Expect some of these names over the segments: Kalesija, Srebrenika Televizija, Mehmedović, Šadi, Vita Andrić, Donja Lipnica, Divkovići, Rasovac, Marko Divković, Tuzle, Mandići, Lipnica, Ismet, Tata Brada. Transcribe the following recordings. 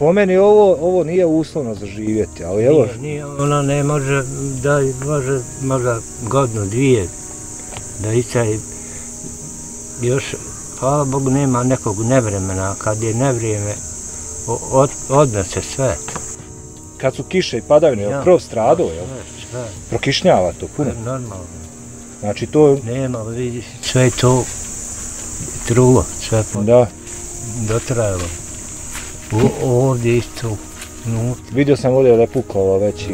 Po meni ovo nije uslovno za živjeti, ali evo... Nije, ona ne može, da može možda godinu, dvije, da iće još, hvala Bogu, nema nekog nevremena, kad je nevrijeme, odnese sve. Kad su kiše i padavine, je li krov stradao, je li? Sve. Prokišnjava to puno? Normalno. Znači to... Nema, vidiš, sve to trulo, sve dotrajalo. Ovdje isto. Vidio sam ovdje da je pukalo već i...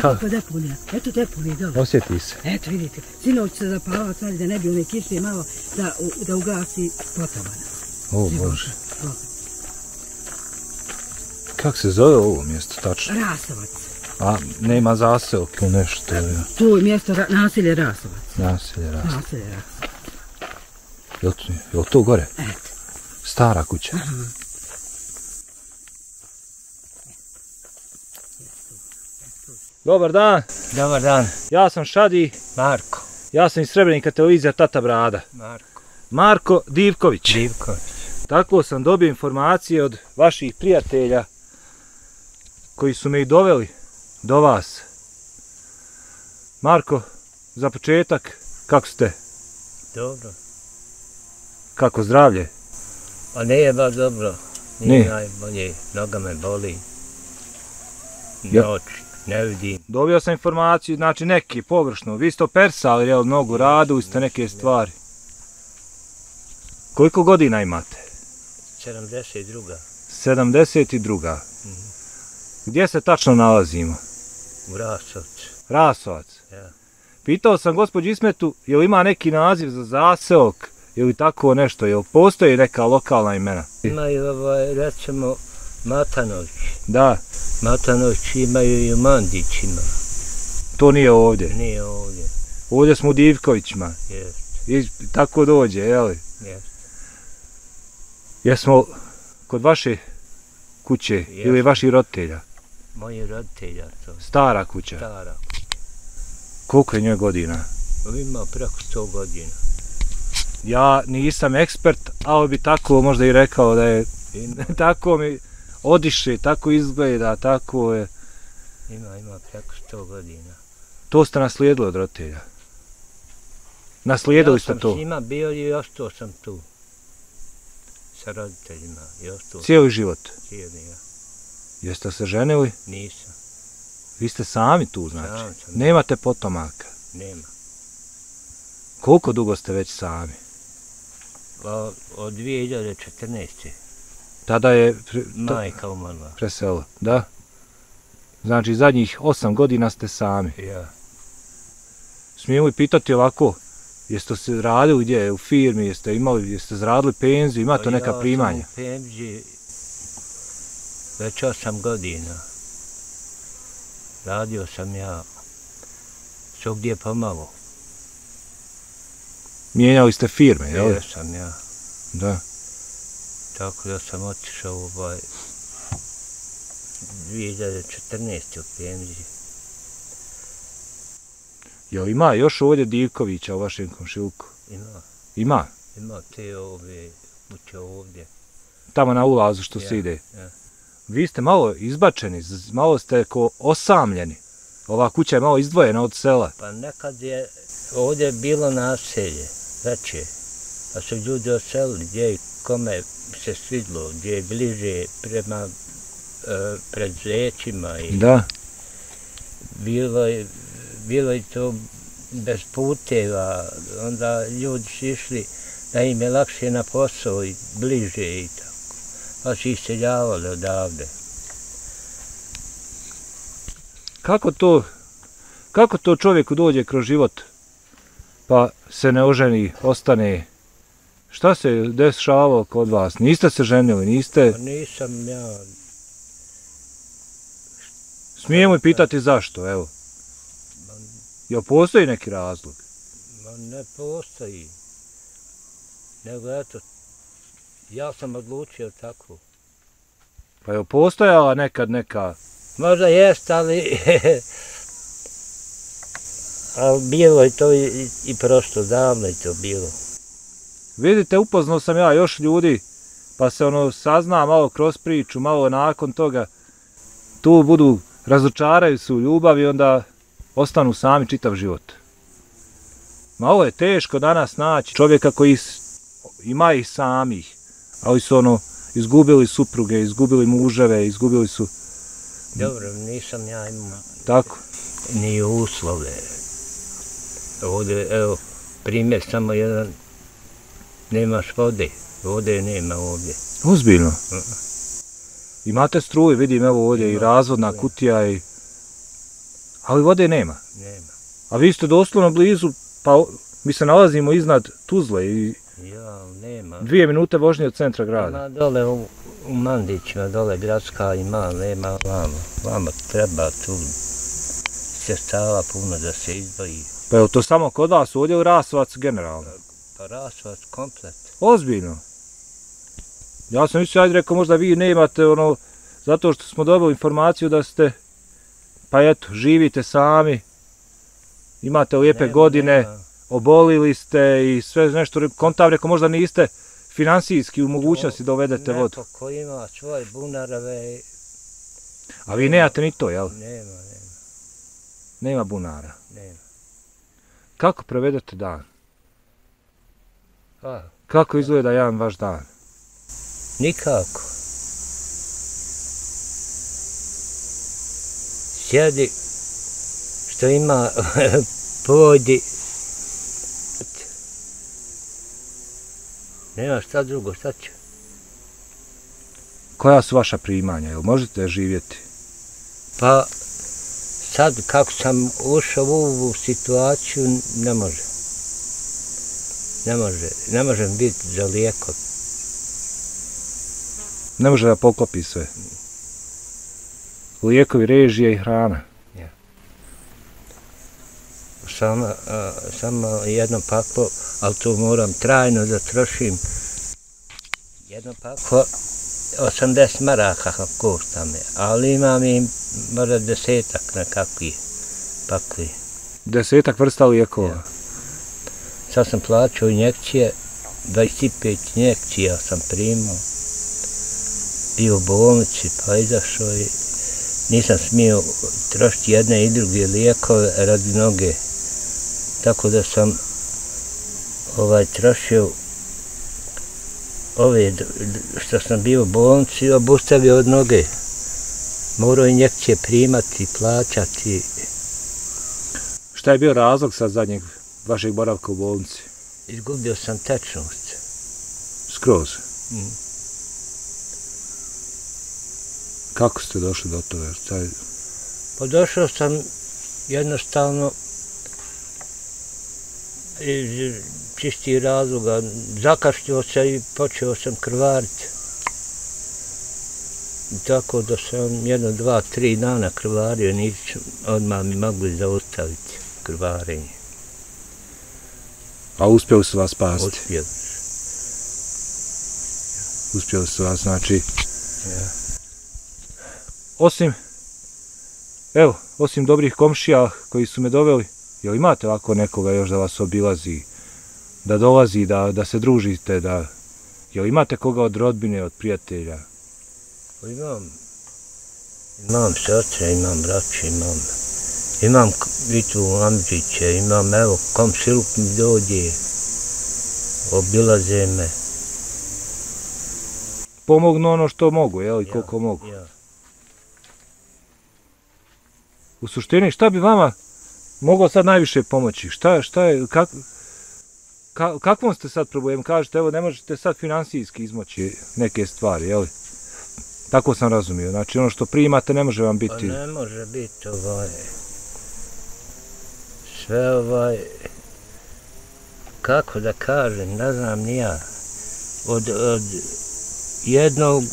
Kako deponija, eto deponija, dobro. Osjeti se. Eto vidite, sinoć se zapalao sad da ne bi one kiše malo da ugasi potovana. O Bože. Kako se zove ovo mjesto tačno? Rasovac. A nema zaselke u nešto? Tu je mjesto naselje Rasovac. Naselje Rasovac. Naselje Rasovac. Je li to gore? Eto. Stara kuća. Dobar dan. Dobar dan. Ja sam Šadi. Marko. Ja sam iz Srebrenika Televizija Tata Brada. Marko. Marko Divković. Divković. Tako sam dobio informacije od vaših prijatelja koji su me i doveli do vas. Marko, za početak, kako ste? Dobro. Kako zdravlje? Pa nije baš dobro. Nije najbolje. Noga me boli. Noći. Ne vidim. Dobio sam informaciju, znači neki površno. Vi ste operisali, jel, nogu, radili ste neke stvari. Koliko godina imate? 72. 72. Gdje se tačno nalazimo? U Rasovcu. Rasovac. Pitao sam gospođu Ismetu, je li ima neki naziv za zaseok ili tako nešto, je li postoji neka lokalna imena? Imaju, recimo, Matanović. Da. Matanovići imaju i u Mandićima. To nije ovdje? Nije ovdje. Ovdje smo u Divkovićima. Jest. I tako dođe, jeli? Jest. Jesmo kod vaše kuće ili vaših roditelja? Moji roditelja to. Stara kuća? Stara kuća. Koliko je njoj godina? Ima preko 100 godina. Ja nisam ekspert, ali bi tako možda i rekao da je... Tako mi... Odiše, tako izgleda, tako je. Ima preko 100 godina. To ste naslijedili od roditelja? Naslijedili ste to? Ja sam s njima bio i ostao sam tu. Sa roditeljima. Cijeli život? Cijeli, ja. Jeste se ženili? Nisam. Vi ste sami tu, znači? Sam sam. Nemate potomaka? Nema. Koliko dugo ste već sami? Od 2014. Tada je majka umrla. Preselila, da. Znači zadnjih 8 godina ste sami. Ja. Smijem li pitati ovako, jeste se radili gdje, u firmi, jeste zaradili penziju, imate neka primanja? Ja sam u penziji već 8 godina. Radio sam ja svugdje pomalo. Mijenjali ste firme, jel? Ja sam ja. Da. Tako da sam otišao 2014. u penziju. Jel ima još ovdje Divkovića u vašem komšiluku? Ima. Ima? Ima te ove kuće ovdje. Tamo na ulazu što se ide. Vi ste malo izbačeni, malo ste kao osamljeni. Ova kuća je malo izdvojena od sela. Pa nekad je ovdje bilo naselje, veće. Pa su ljudi oselili gdje i kome se svidlo, gdje je bliže prema preduzećima. Da. Bilo je to bez puteva, onda ljudi su išli da im je lakše na posao i bliže i tako. Pa su iseljavali odavde. Kako to čovjeku dođe kroz život pa se ne oženi, ostane? Šta se dešavalo kod vas? Niste se ženili, niste... Pa nisam ja... Smijem li pitati zašto, evo? Jel postoji neki razlog? Ne postoji. Nego eto, Ja sam odlučio tako. Pa je postojala nekad neka? Možda jest, ali... ali bilo je to i prošlo, davno je to bilo. Vidite, upoznao sam ja još ljudi, pa se ono sazna malo kroz priču, malo nakon toga. Tu budu, razočaraju se u ljubav i onda ostanu sami čitav život. Malo je teško danas naći čovjeka koji ima ih samih, ali su ono, izgubili supruge, izgubili muževe, izgubili su... Dobro, nisam ja imao... Tako? Ni uslove. Ovdje, evo, primjer samo jedan, nemaš vode, vode nema ovdje. Ozbiljno? Imate struje, vidim, evo ovdje i razvodna kutija i... Ali vode nema? Nema. A vi ste doslovno blizu, pa mi se nalazimo iznad Tuzle i... Ja, nema. 2 minute vožnje od centra grada. Ima dole u Mandićima, dole gradska ima, nema vama. Vama treba tu sredstava puno da se izdvoji. Pa je to samo kod vas ovdje u Rasovac generalno? Pa Rasovac komplet. Ozbiljno? Ja sam isto rekao možda vi nemate ono, zato što smo dobili informaciju da ste, pa eto, živite sami, imate lijepe godine, obolili ste i sve nešto, kontav rekao možda niste finansijski u mogućnosti da uvedete vodu. Neko ko ima svoje bunarave... A vi nemate ni to, jel? Nema, nema. Nema bunara? Nema. Kako provedete dan? Kako izgleda jedan vaš dan? Nikako. Sjedi što ima, pojedi. Nema šta drugo, šta ću. Koja su vaša primanja, jel možete živjeti? Pa sad kako sam ušao u ovu situaciju, ne može. Ne možem biti za lijekove. Ne može da poklopi sve. Lijekovi, režije i hrana. Ja. Samo jedno paklo, ali to moram trajno da trošim. Jedno paklo, 80 maraka košta me, ali imam i možda 10-ak nekakvih pakli. 10-ak vrsta lijekova? Ja. Sad sam plaćao injekcije, 25 injekcija sam primao. Bio u bolnici, pa izašao i nisam smio trošiti jedne i druge lijekove radi noge. Tako da sam trošio ove što sam bio u bolnici i obustavio od noge. Morao injekcije primati, plaćati. Šta je bio razlog sad zadnjeg vašeg boravka u bolnici? Izgubio sam tečnost. Skroz? Kako ste došli do toga? Pa došao sam jednostavno iz čistih razloga. Zakašljio se i počeo sam krvariti. Tako da sam jedno, 2, 3 dana krvario, nisam odmah mi mogli zaustaviti krvarenje. A uspjeli su vas spasiti? Uspjeli. Uspjeli su vas, znači... Osim dobrih komšija koji su me doveli, jel imate ovako nekoga još da vas obilazi, da dolazi, da se družite, da... Jel imate koga od rodbine, od prijatelja? Imam sestre, imam braće, imam Vitu Andrića, imam, evo, komšiluk mi dođe, obilaze me. Pomognu ono što mogu, jel, i koliko mogu? U suštini, šta bi vama moglo sad najviše pomoći? Kakvom ste sad problemu? Kažete, evo, ne možete sad finansijski izmoći neke stvari, jel? Tako sam razumio. Znači, ono što primate ne može vam biti... Ne može biti sve kako da kažem, ne znam ni ja. Od jednog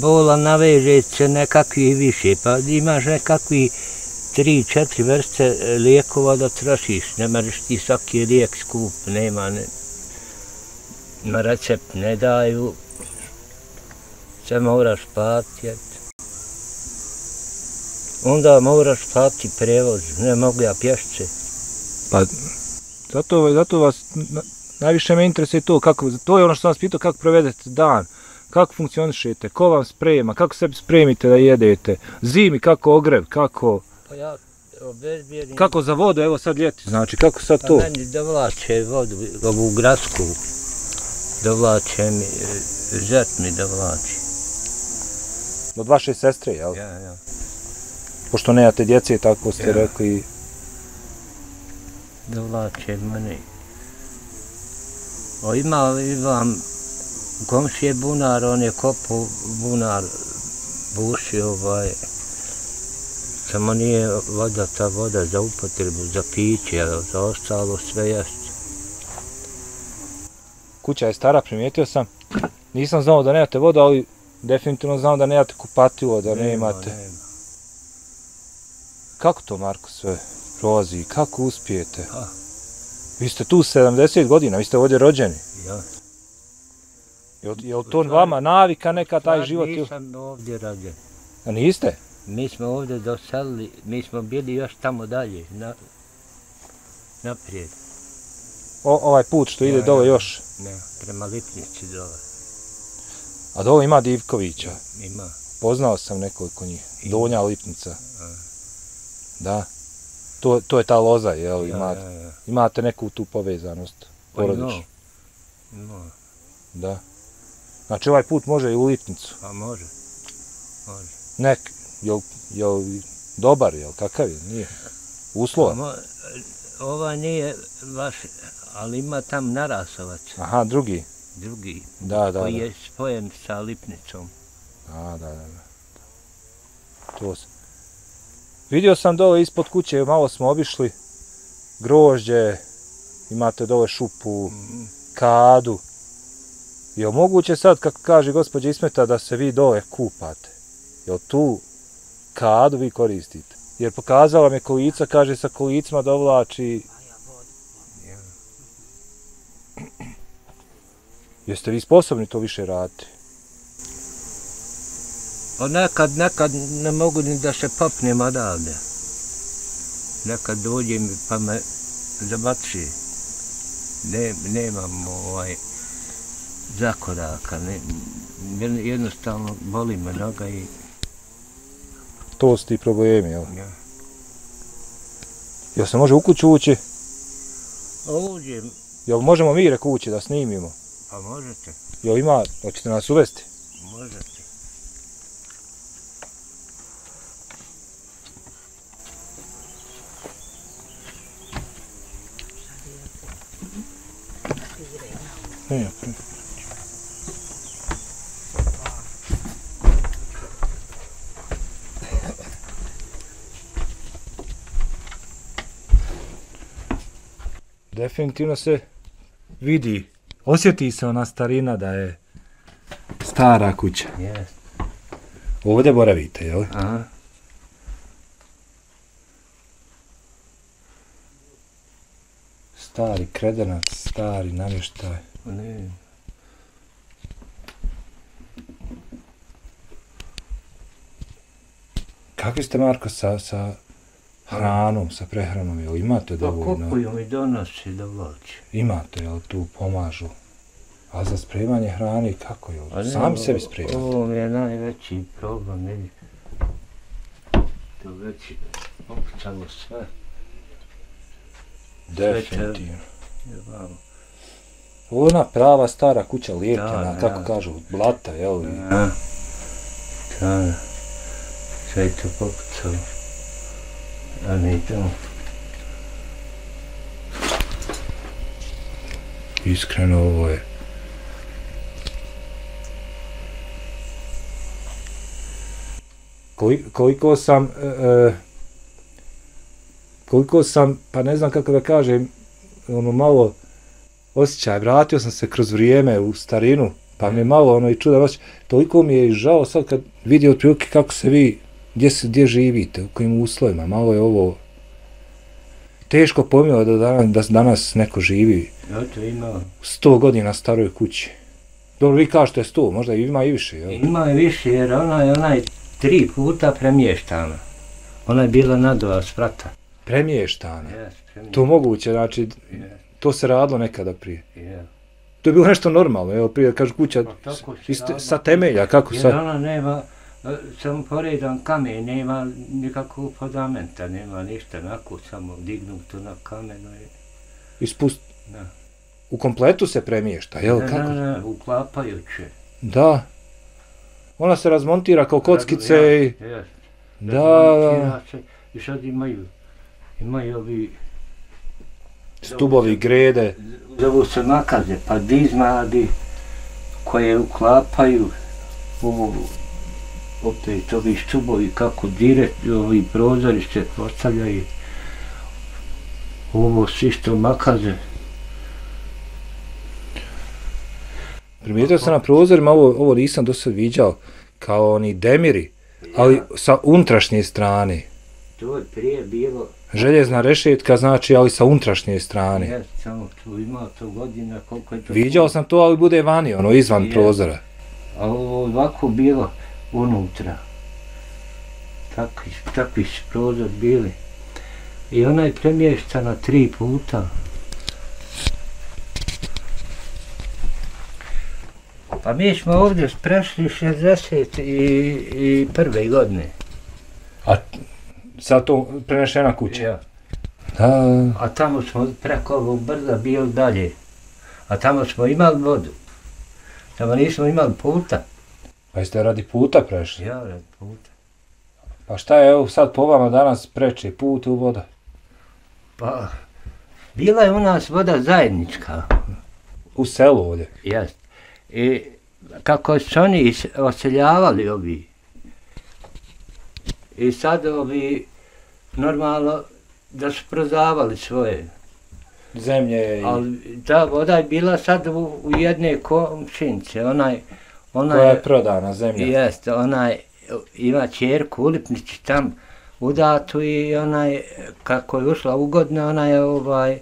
bola naveže se nekakvih više, pa imaš nekakvih 3-4 vrste lijekova da trošiš, ne možeš ti svaki lijek skup, nema recept, ne daju, se moraš patjeti. Onda moraš platiti prevoz, ne mogu ja pješce. Pa, zato vas najviše me interesuje to, kako, to je ono što vas pitao, kako provedete dan, kako funkcionišete, ko vam sprema, kako sebi spremite da jedete, zimi, kako ogrev, kako... Pa ja obezbijedim... Kako za vodu, evo sad ljeti, znači, kako sad to? Pa meni dovlače vodu, ovu gradsku, dovlače mi, žet mi dovlači. Od vaše sestre, jel? Ja. Pošto nemate djece, tako ste rekli... Dovlače mene. O, ima li vam komšije bunar, on je kopao bunar, buši ovaj... Samo nije voda, ta voda za upotrebu, za piće, za ostalo sve jeste. Kuća je stara, primijetio sam. Nisam znao da nemate vodu, ali definitivno znam da nemate kupatilo, da nemate... Nema. Kako to, Marko, sve prolazi? Kako uspijete? Ha. Vi ste tu 70 godina, vi ste ovdje rođeni. Ja. Je li to vama navika neka taj život? Nisam ovdje rođen. A niste? Mi smo ovdje doselili, mi smo bili još tamo dalje, naprijed. Ovaj put što ide dole još? Ne, prema Lipnici dole. A dole ima Divkovića? Ima. Poznao sam nekoliko njih, Donja Lipnica. Da, to je ta loza, jel, imate neku tu povezanost, porodičnu. No. Da. Znači ovaj put može i u Lipnicu? Pa može. Nek, jel dobar, jel, kakav je, nije, uslova? Ova nije baš, ali ima tam Rasovac. Aha, drugi? Drugi, koji je spojen sa Lipnicom. Da. To se... Vidio sam dole ispod kuće, malo smo obišli, grožđe, imate dole šupu, kadu. Je li moguće sad, kako kaže gospođa Ismeta, da se vi dole kupate? Je li tu kadu vi koristite? Jer pokazala me kolica, kaže sa kolicima dovlači... Jeste vi sposobni to više raditi? Pa nekad ne mogu ni da se popnem odavde. Nekad dođem pa me zabaci. Nemam zakoraka. Jednostavno boli me noga i... To su ti problemi, jel? Ja. Jel se može u kuću ući? Uđem. Jel možemo mi reko ući da snimimo? Pa možete. Jel ima, hoćete nas uvesti? Možete. Nije, prije. Definitivno se vidi, osjeti se ona starina da je stara kuća. Ovdje boravite, jel? Aha. Stari kredenac, stari namještaj. Ne. Kakvi ste, Marko, sa hranom, sa prehranom, jel imate dovoljno? Pa kupuju i donosi dovoljče. Imate, jel tu pomažu? A za spremanje hrane kako, jel? Sami sebi spremate? Ovo mi je najveći problem, vidi. To već opucalo sve. Definitivno. Ona prava stara kuća, lijepljena, kako kažu, od blata, jel? Da. Sve je to popucalo. Ja ne idemo. Iskreno ovo je. Koliko sam, pa ne znam kako da kažem, ono malo osjećaj, vratio sam se kroz vrijeme u starinu, pa mi je malo ono i čudan osjećaj, toliko mi je žao sad kad vidio otprilike kako se vi, gdje živite, u kojim uslovima, malo je ovo teško pojmilo da danas neko živi 100 godina staroj kući. Dobro, vi kažete 100, možda ima i više, jel? Ima i više, jer ona je onaj 3 puta premještana. Ona je bila nadova sprata. Premještana? Jes, premještana. To moguće, znači, to se radilo nekada prije. To je bilo nešto normalno, jel, prije, kažu kuća sa temelja, kako sad? Jer ona nema, samo poredan kamen, nema nikakvog podamenta, nema ništa, onako samo dignuto na kamenu i... Ispust... Da. U kompletu se premješta, jel? Ne, uklapajuće. Da. Ona se razmontira kao kockice i... Jes. Da. I sad imaju ovi... Stubovi, grede. Zovu se makaze, pa dizmadi koje uklapaju ovo... Opet ovi stubovi kako direktno ovi prozori se postavljaju. Ovo su isto makaze. Primijetio sam na prozorima, ovo nisam do sad viđao, kao oni demiri, ali sa unutrašnje strane. To je prije bilo... Željezna rešetka, znači, ali sa unutrašnje strane. Jes, samo tu imao to godina, koliko je to... Viđao sam to, ali bude vani, ono, izvan prozora. A ovo ovako bilo unutra. Takvi su prozor bili. I ona je premještana 3 puta. Pa mi smo ovdje prešli 61. godine. A sad to prenešena kuća? Ja. A tamo smo preko ovog brda bili dalje. A tamo smo imali vodu. Tamo nismo imali puta. Pa jeste radi puta prešli? Ja, radi puta. Pa šta je evo sad po vama danas preče put u voda? Pa, bila je u nas voda zajednička. U selu ovdje? Jeste. I kako su oni oseljavali ovi, i sad ovi, normalno, da su prodavali svoje zemlje. Ali ta voda je bila sad u jedne komšinice, onaj... Koja je prodana zemlja. Jeste, onaj, ima čerku u Lipnici tam udatu i onaj, kako je ušla ugodna, ona je ovaj,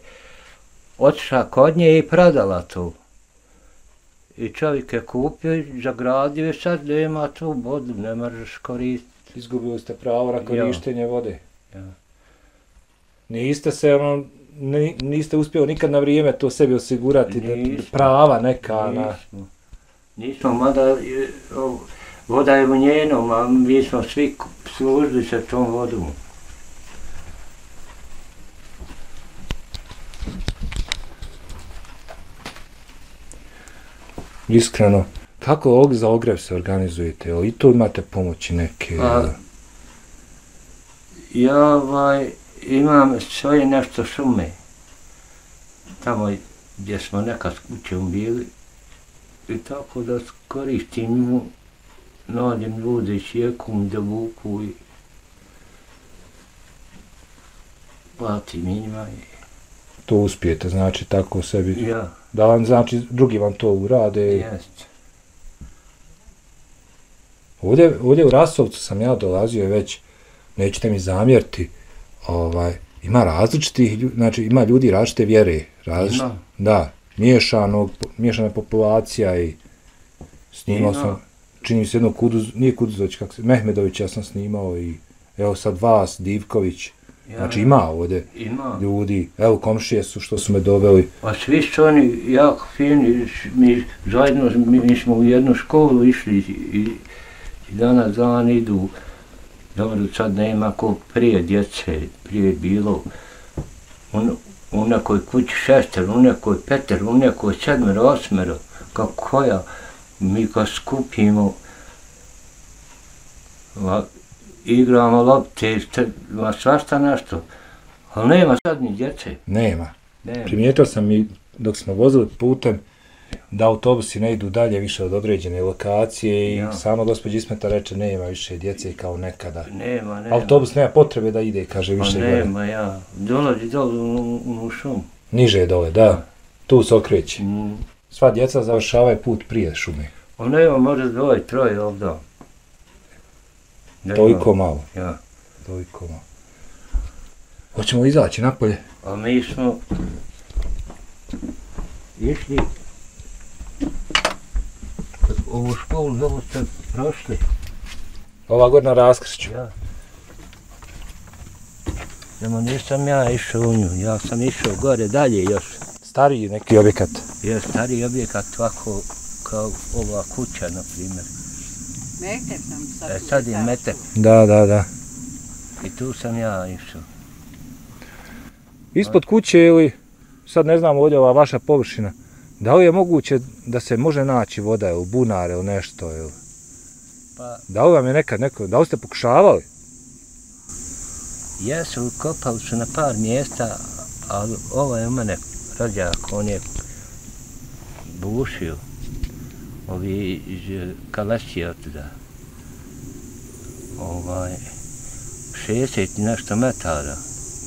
otišla kod nje i prodala tu. I čovjek je kupio i zagradio i sad nema tu vodu, ne možeš koristiti. Izgubili ste pravo na korištenje vode. Niste uspjeli nikad na vrijeme to sebi osigurati, prava neka na... Nismo, mada voda je u njenom, a mi smo svi služili sa tom vodom. Iskreno, kako za ogrev se organizujete? I tu imate pomoći neke? Ja imam svoje nešto šume. Tamo gdje smo nekad s kućom bili. I tako da koristim nju, nadim ljude, sjekom, da vuku i platim njima. To uspijete, znači, tako sebi? Ja. Da vam, znači, drugi vam to urade? Jeste. Ovdje u Rasovcu sam ja dolazio već, nećete mi zamjeriti, ima različitih, znači, ima ljudi različite vjere. Ima? Da. Miješana populacija i snimao sam, čini se jednog Kuduz, nije Kuduzović, kako se, Mehmedović ja sam snimao i evo sad vas, Divković, znači ima ovdje ljudi, evo komšije su što su me doveli. Pa svi su oni jako fini, mi zajedno, mi smo u jednu školu išli i danas dan idu, dobro sad nema ko prije djece, prije bilo, ono, u nekoj kući 6, u nekoj 5, u nekoj 7, 8, kako koja, mi ga skupimo, igramo lopte, svašta nešto, ali nema sad ni djece. Nema. Primijetio sam i dok smo vozili putem da autobusi ne idu dalje više od određene lokacije i sama gospođa Ismeta reče nema više djece kao nekada. Nema. Autobus nema potrebe da ide, kaže više gore. Nema, ja. Dolazi dole u šumu. Niže dole, da. Tu se okreći. Sva djeca završavaju put prije šume. Ono ima možda 2, 3 ovdje. Toliko malo. Ja. Toliko malo. Hoćemo izaći napolje. A mi smo išli ovu školu zovu ste prošli. Ova Gornja Raskršća? Ja. Samo nisam ja išao u nju, ja sam išao gore dalje još. Stariji neki objekat? Je, stariji objekat, ovako kao ova kuća, na primjer. Metep sam sad. E, sad je metep. Da, da, da. I tu sam ja išao. Ispod kuće ili, sad ne znam ovdje ova vaša površina, da li je moguće da se može naći voda ili bunar ili nešto ili? Pa... Da li vam je nekad neko, da li ste pokušavali? Jesu, kopali su na par mjesta, ali ovaj je u mene rođak, on je bušio. Ovi iz Kalesija tada. 60 i nešto metara.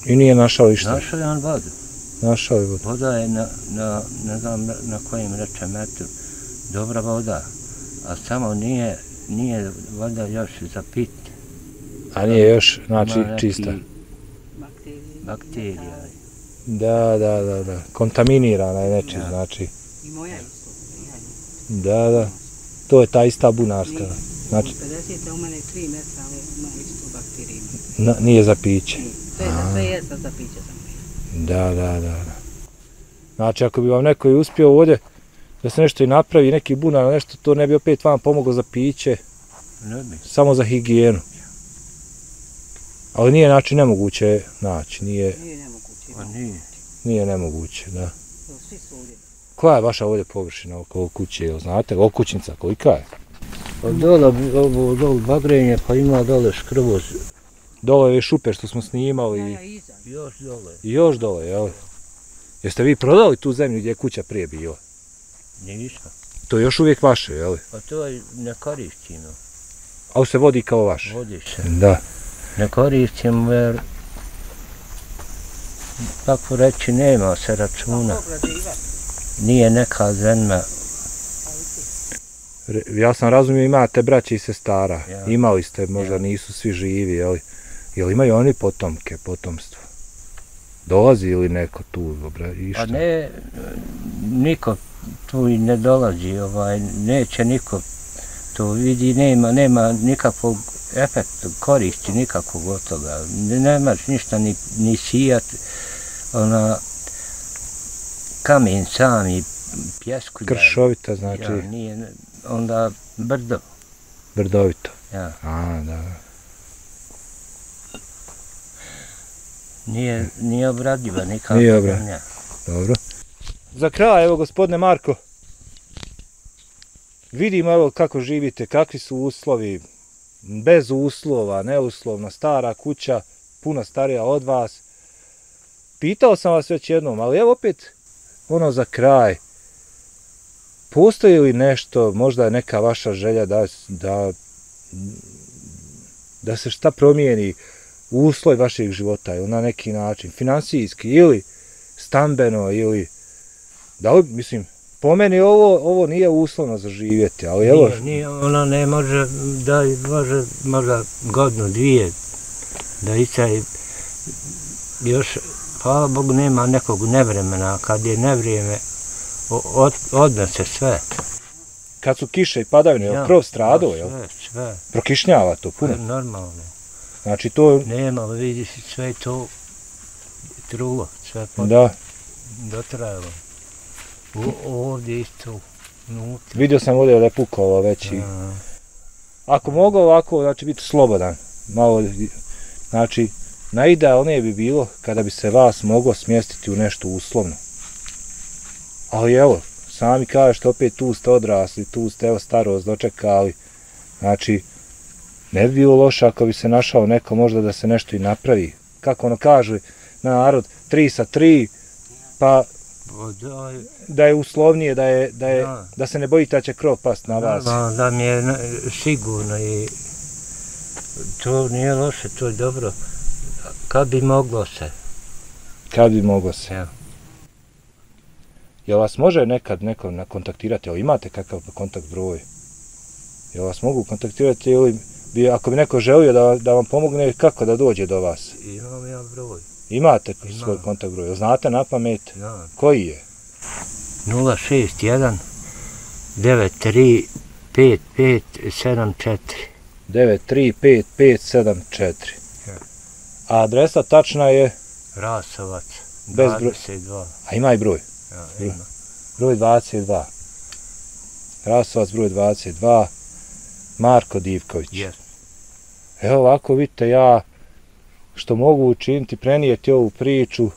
I nije našao išta? Našao je on vodu. Našao je vodu. Voda je ne znam na kojim reče metu, dobra voda, a samo nije voda još za pit. A nije još, znači, čista? Bakterija. Da, da, da, kontaminirana je nečim, znači. I moja je. Da, da, to je ta ista bunarska. Znači, 50 u mene 3 metra, ali ima istu bakteriju. Nije za piće. Sve je za piće za mene. Da, da, da. Znači, ako bi vam neko uspio ovdje da se nešto i napravi, neki bunar, nešto, to ne bi opet vam pomoglo za piće. Ne bi. Samo za higijenu. Ali nije, znači, nemoguće naći, nije... Nije nemoguće. Pa nije. Nije nemoguće, da. Svi su ovdje. Koja je vaša ovdje površina oko kuće, znate, oko kućnica, kolika je? Pa dole, dole bagrenje, pa ima dole škrvoz. Dole je šupe što smo snimali. Ja, iza, još dole. I još dole, jel? Jeste vi prodali tu zemlju gdje je kuća prije bila? Nisam. To je još uvijek vaše, jel? Pa to je ne koristimo. Ali se vodi kao vaše? Vodi se. Da. Ne koristimo jer, kako reći, nema se računa. Nije neka zemlja. Ja sam razumio, imate braće i sestara. Imali ste, možda nisu svi živi, jel? Jel imaju oni potomke, potomstvo? Dolazi ili neko tu? Pa ne, niko tu i ne dolazi, neće niko to vidi, nema nikakvog efekta, koristi nikakvog od toga. Nemaš ništa ni sijat, ona... kamen sami, pjeskulja. Kršovita, znači? Nije, onda brdo. Brdovito? Ja. A, da. Nije obradiva nikako. Nije obradiva. Dobro. Za kraj, evo, gospodine Marko, vidimo, evo, kako živite, kakvi su uslovi, bez uslova, neuslovna, stara kuća, puno starija od vas. Pitao sam vas već jednom, ali evo opet, ono za kraj, postoji li nešto, možda je neka vaša želja da se šta promijeni usloj vašeg života ili na neki način, finansijski ili stambeno ili, da li, mislim, po meni ovo nije uslovno za živjeti, ali evo... Nije, ona ne može, da može možda godinu, dvije, da itaj još... Hvala Bogu, nema nekog nevremena, kad je nevrijeme, odnese sve. Kad su kiše i padavine, je li prvo stradao, je li? Sve, sve. Prokišnjava to puno? Normalno je. Znači to... Nema, vidi se sve to trulo, sve dotrajalo. Ovdje isto, unutra. Vidio sam ovdje da je pukao već i... Ako mogu ovako, znači biti slobodan, malo, znači... Najidealnije bi bilo kada bi se vas moglo smjestiti u nešto uslovno. Ali evo, sami kažete, opet tu ste odrasli, tu ste, evo, starost dočekali. Znači, ne bi bilo loše ako bi se našao neko možda da se nešto i napravi. Kako ono kažu, narod, 3 sa 3, pa da je uslovnije, da se ne bojite da će krov past na vas. Da mi je sigurno i to nije loše, to je dobro. Kad bi moglo se. Kad bi moglo se. Evo. Jel vas može nekad neko kontaktirati, jel imate kakav kontakt broj? Jel vas mogu kontaktirati ili bi, ako bi neko želio da vam pomogne, kako da dođe do vas? Imam ja broj. Imate svoj kontakt broj, jel znate na pamet? Koji je? 061 93 9355574. 9355574. A adresa tačna je? Rasovac, 22. A ima i broj? Ja, ima. Broj 22. Rasovac, broj 22. Marko Divković. Yes. Evo ovako, vidite, ja što mogu učiniti, prenijeti ovu priču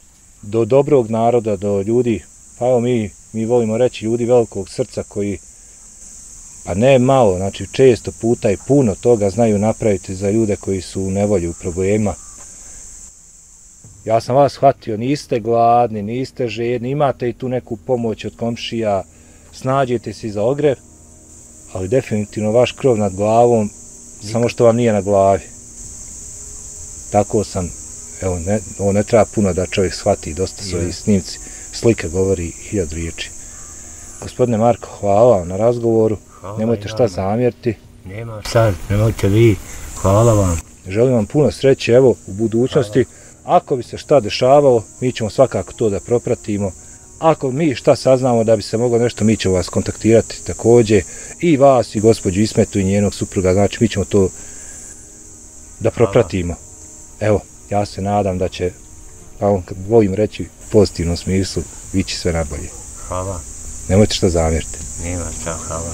do dobrog naroda, do ljudi. Pa evo mi volimo reći ljudi velikog srca koji, pa ne malo, znači često puta i puno toga znaju napraviti za ljude koji su u nevolji, u problemima. Ja sam vas shvatio, niste gladni, niste žedni, imate i tu neku pomoć od komšija, snađete se za ogrev, ali definitivno vaš krov nad glavom, samo što vam nije na glavi. Tako sam, evo, ovo ne treba puno da čovjek shvati, dosta su ovi snimci, slika govori 1000 riječi. Gospodine Marko, hvala vam na razgovoru, nemojte šta zamjeriti. Nema šta, nemojte vi, hvala vam. Želim vam puno sreće, evo, u budućnosti. Ako bi se šta dešavalo, mi ćemo svakako to da propratimo. Ako mi šta saznamo da bi se moglo nešto, mi ćemo vas kontaktirati također. I vas, i gospođu Ismetu, i njenog supruga. Znači, mi ćemo to da propratimo. Evo, ja se nadam da će, kad volim reći u pozitivnom smislu, ići sve najbolje. Hvala. Nemojte šta zamjeriti. Nema šta, hvala.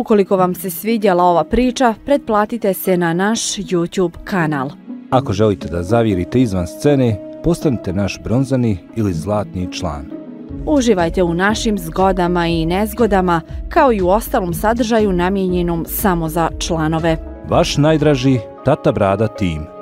Ukoliko vam se svidjela ova priča, pretplatite se na naš YouTube kanal. Ako želite da zavirite izvan scene, postanite naš bronzani ili zlatni član. Uživajte u našim zgodama i nezgodama, kao i u ostalom sadržaju namijenjenom samo za članove. Vaš najdraži Tata Brada tim.